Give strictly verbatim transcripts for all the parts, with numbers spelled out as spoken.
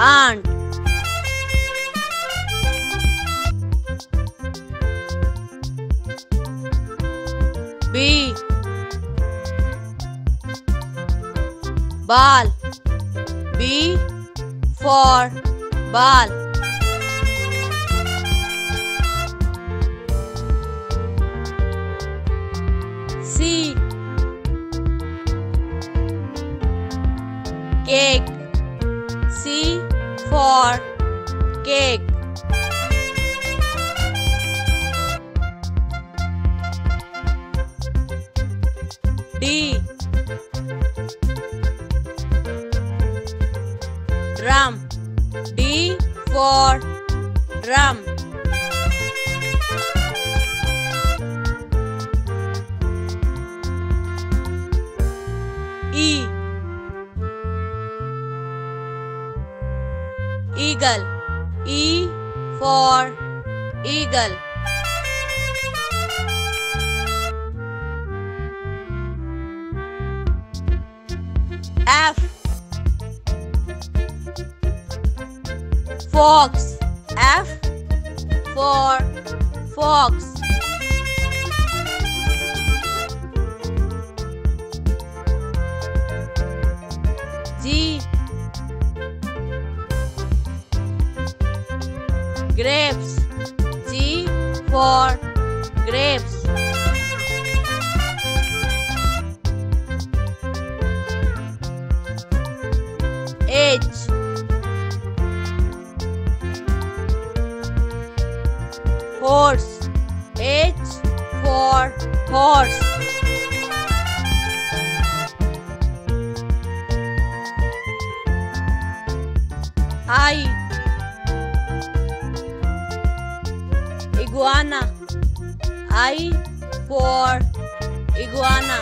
Aunt. B. Ball. B for ball. C. Cake. C for cake. D. Drum. D for drum. E. Eagle. E for eagle. F. Fox. F for fox. G. Grapes. G for grapes. H. Horse. H for horse. I. Iguana. I for iguana.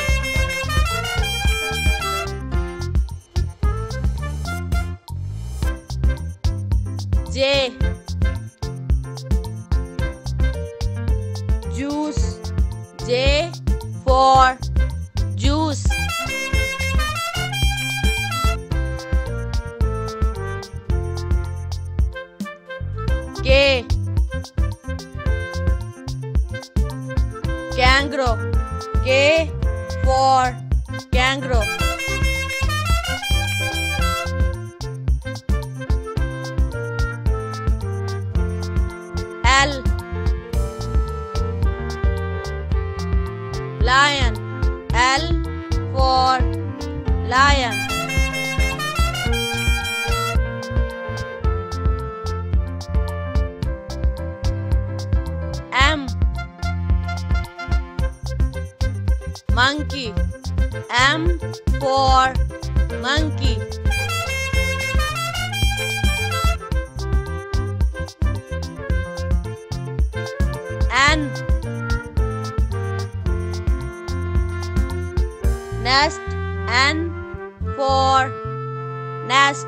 J. Juice. J for juice. K. Kangaroo. K for kangaroo. L. Lion. L for lion. M. Monkey. M for monkey. N. Nest. N for nest.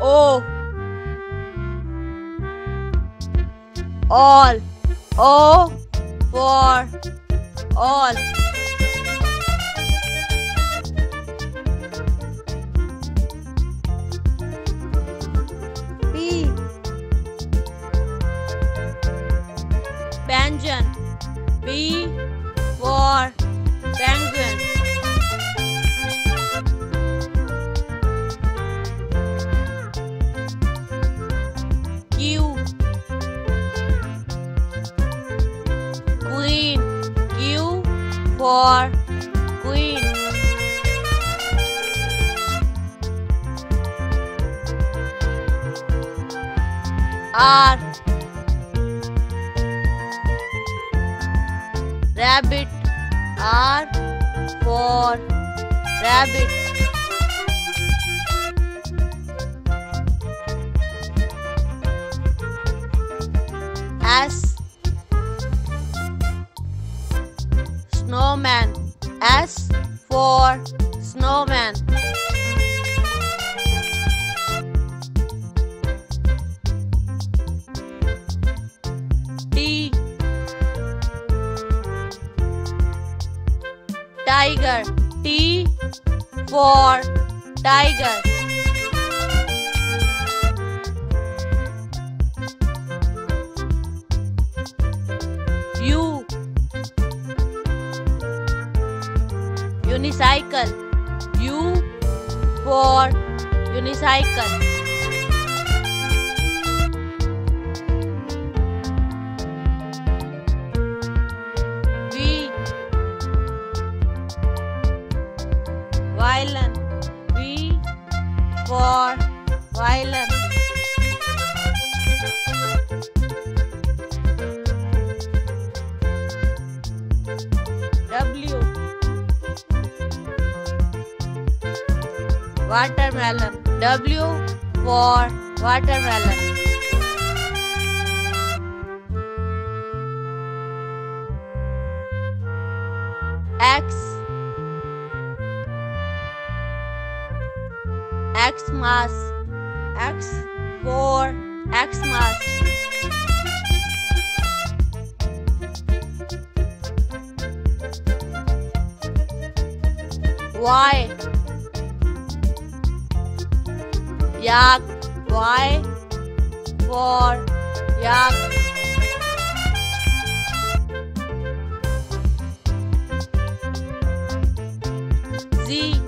O. All. O for all. P. Penguin. P for penguin. Q. Queen. Q for queen. R. Rabbit. R for rabbit. S. Snowman. S for snowman. T. tiger. T for tiger. U, unicycle. U for unicycle. V, violin. V for violin. W, watermelon. W for watermelon. X, Xmas. X for Xmas. Y, yak. Y for yak. Z,